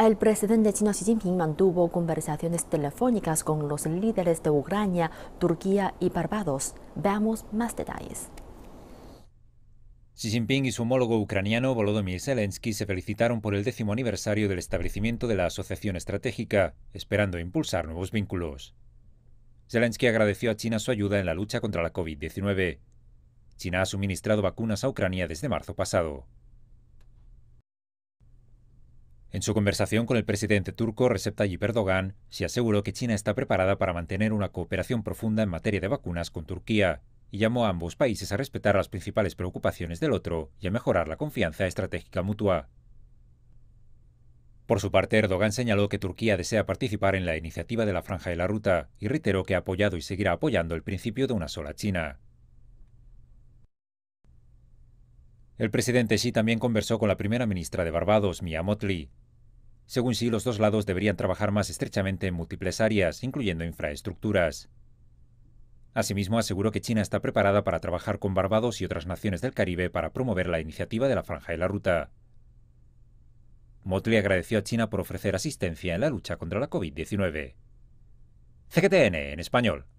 El presidente chino Xi Jinping mantuvo conversaciones telefónicas con los líderes de Ucrania, Turquía y Barbados. Veamos más detalles. Xi Jinping y su homólogo ucraniano Volodymyr Zelensky se felicitaron por el 10º aniversario del establecimiento de la asociación estratégica, esperando impulsar nuevos vínculos. Zelensky agradeció a China su ayuda en la lucha contra la COVID-19. China ha suministrado vacunas a Ucrania desde marzo pasado. En su conversación con el presidente turco Recep Tayyip Erdogan, se aseguró que China está preparada para mantener una cooperación profunda en materia de vacunas con Turquía, y llamó a ambos países a respetar las principales preocupaciones del otro y a mejorar la confianza estratégica mutua. Por su parte, Erdogan señaló que Turquía desea participar en la iniciativa de la Franja de la Ruta y reiteró que ha apoyado y seguirá apoyando el principio de una sola China. El presidente Xi también conversó con la primera ministra de Barbados, Mia Motley. Según Xi, los dos lados deberían trabajar más estrechamente en múltiples áreas, incluyendo infraestructuras. Asimismo, aseguró que China está preparada para trabajar con Barbados y otras naciones del Caribe para promover la iniciativa de la Franja de la Ruta. Motley agradeció a China por ofrecer asistencia en la lucha contra la COVID-19. CGTN en español.